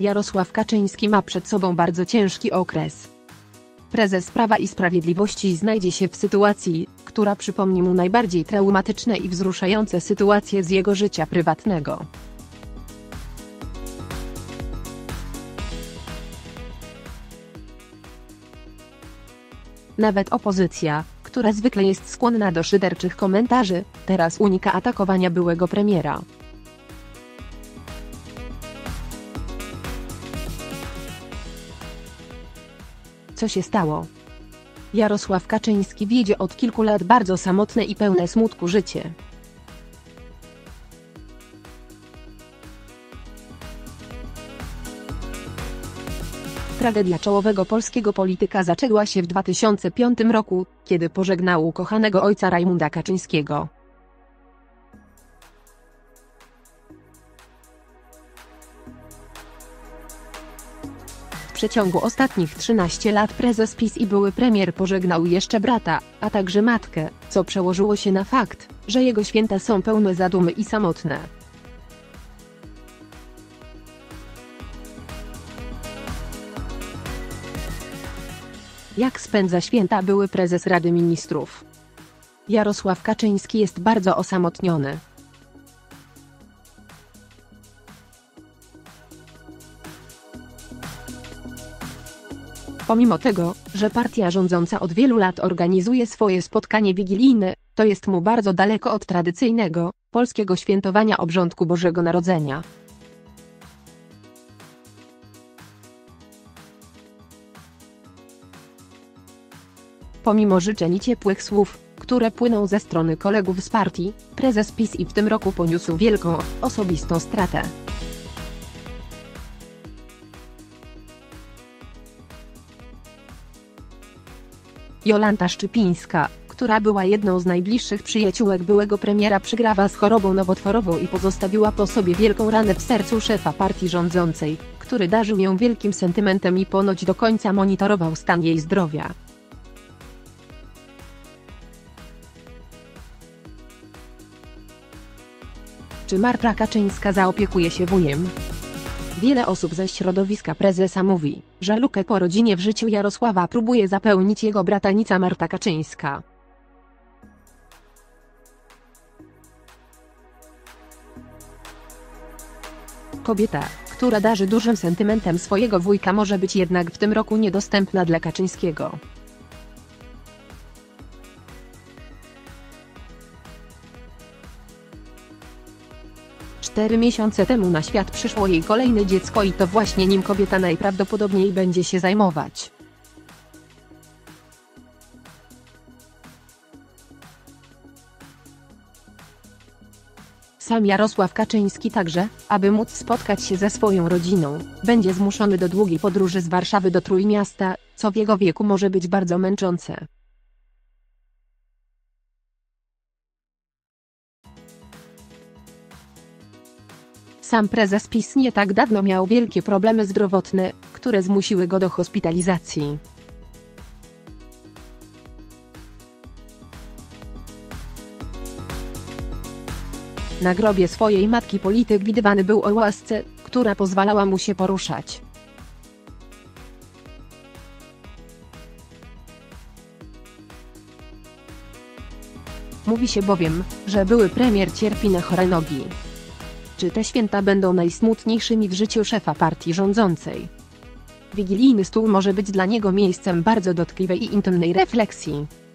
Jarosław Kaczyński ma przed sobą bardzo ciężki okres. Prezes Prawa i Sprawiedliwości znajdzie się w sytuacji, która przypomni mu najbardziej traumatyczne i wzruszające sytuacje z jego życia prywatnego. Nawet opozycja, która zwykle jest skłonna do szyderczych komentarzy, teraz unika atakowania byłego premiera. Co się stało? Jarosław Kaczyński wiedzie od kilku lat bardzo samotne i pełne smutku życie. Tragedia czołowego polskiego polityka zaczęła się w 2005 roku, kiedy pożegnał ukochanego ojca Rajmunda Kaczyńskiego. W przeciągu ostatnich 13 lat prezes PiS i były premier pożegnał jeszcze brata, a także matkę, co przełożyło się na fakt, że jego święta są pełne zadumy i samotne. Jak spędza święta były prezes Rady Ministrów? Jarosław Kaczyński jest bardzo osamotniony. Pomimo tego, że partia rządząca od wielu lat organizuje swoje spotkanie wigilijne, to jest mu bardzo daleko od tradycyjnego, polskiego świętowania obrządku Bożego Narodzenia. Pomimo życzeń i ciepłych słów, które płyną ze strony kolegów z partii, prezes PiS i w tym roku poniósł wielką, osobistą stratę. Jolanta Szczypińska, która była jedną z najbliższych przyjaciółek byłego premiera, przegrała z chorobą nowotworową i pozostawiła po sobie wielką ranę w sercu szefa partii rządzącej, który darzył ją wielkim sentymentem i ponoć do końca monitorował stan jej zdrowia. Czy Marta Kaczyńska zaopiekuje się wujem? Wiele osób ze środowiska prezesa mówi, że lukę po rodzinie w życiu Jarosława próbuje zapełnić jego bratanica Marta Kaczyńska. Kobieta, która darzy dużym sentymentem swojego wujka, może być jednak w tym roku niedostępna dla Kaczyńskiego. Cztery miesiące temu na świat przyszło jej kolejne dziecko i to właśnie nim kobieta najprawdopodobniej będzie się zajmować. Sam Jarosław Kaczyński także, aby móc spotkać się ze swoją rodziną, będzie zmuszony do długiej podróży z Warszawy do Trójmiasta, co w jego wieku może być bardzo męczące. Sam prezes PiS nie tak dawno miał wielkie problemy zdrowotne, które zmusiły go do hospitalizacji. Na grobie swojej matki polityk widywany był o łasce, która pozwalała mu się poruszać. Mówi się bowiem, że były premier cierpi na chore nogi. Czy te święta będą najsmutniejszymi w życiu szefa partii rządzącej? Wigilijny stół może być dla niego miejscem bardzo dotkliwej i intymnej refleksji.